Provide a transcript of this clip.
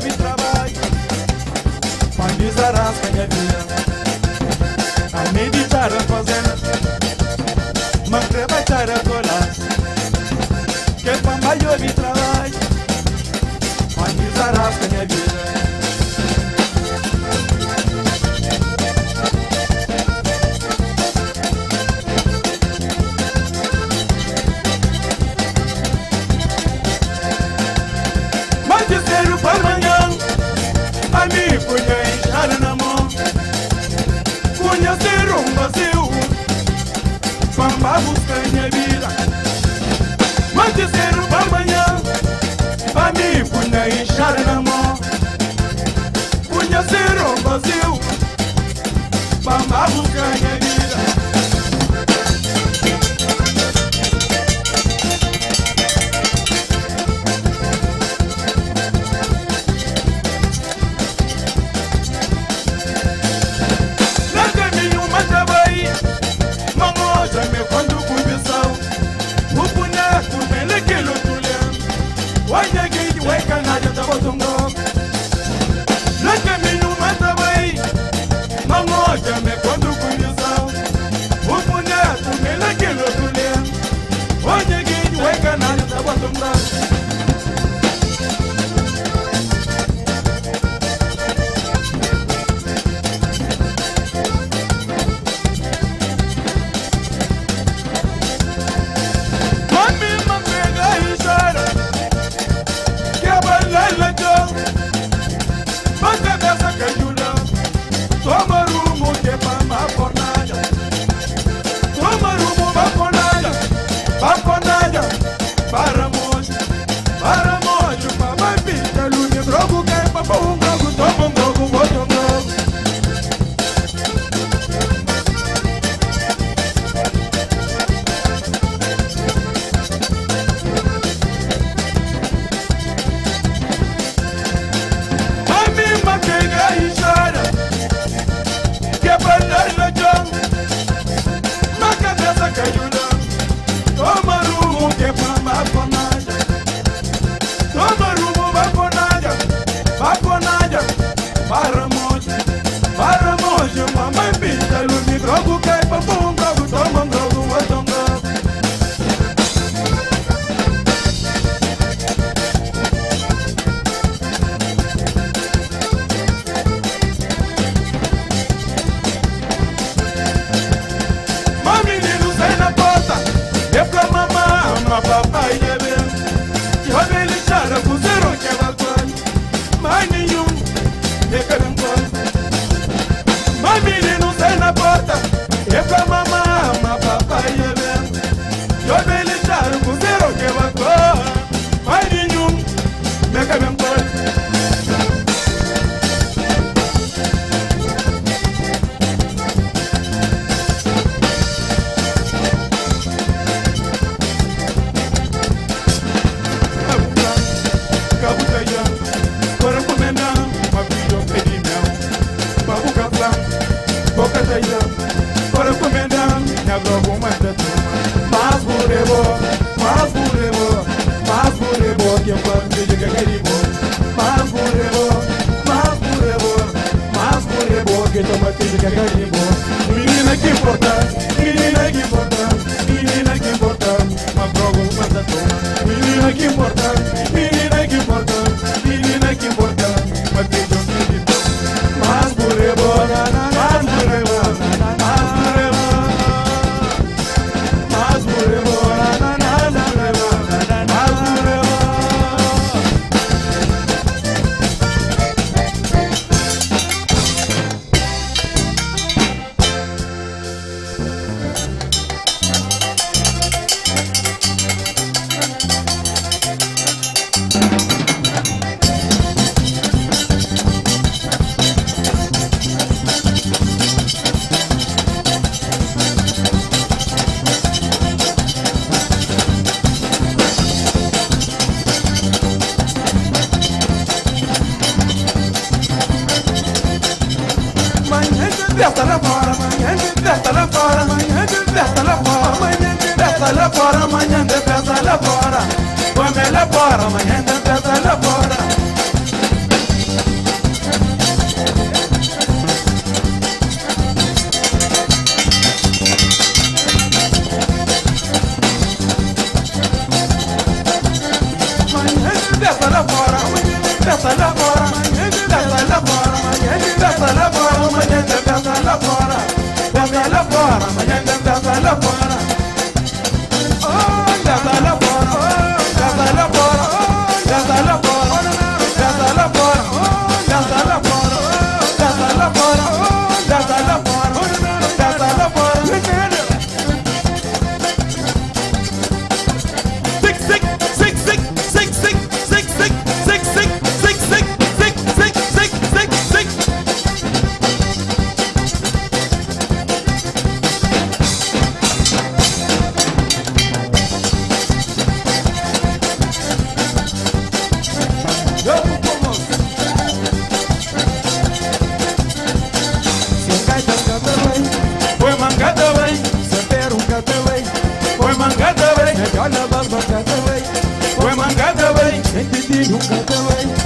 teve trabalho, mas desarás que é vida. A meditar a fazenda, mas crebatar a colar. Que para mais eu vi trabalho, mas desarás que é vida. Amanhã tem festa lá fora, Regalava pra cada vez, foi mancada, vem, tem pedido, cada vez.